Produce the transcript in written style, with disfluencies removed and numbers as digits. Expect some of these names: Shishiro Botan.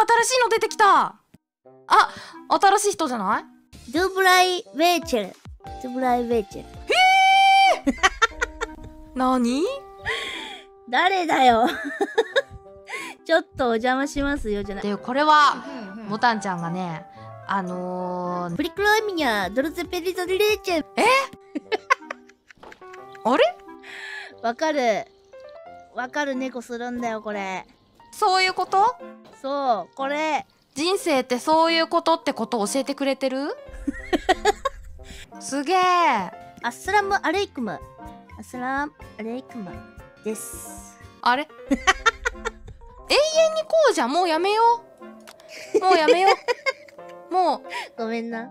新しいの出てきた。あ、新しい人じゃない？ドゥブライ・ベーチェル。ドゥブライ・ベーチェル。へぇなに？誰だよ。ちょっとお邪魔しますよじゃない。で、これは、ボタンちゃんがね、プリクロミニャ、ドルゼペリゾリレーチェル。えあれ？わかる。わかる猫するんだよ、これ。そういうこと？そう、これ。人生ってそういうことってことを教えてくれてる？すげえ。アッスラムアレイクム。アスラムアレイクムです。あれ？永遠にこうじゃん。もうやめよう。もうやめよう。もう。ごめんな。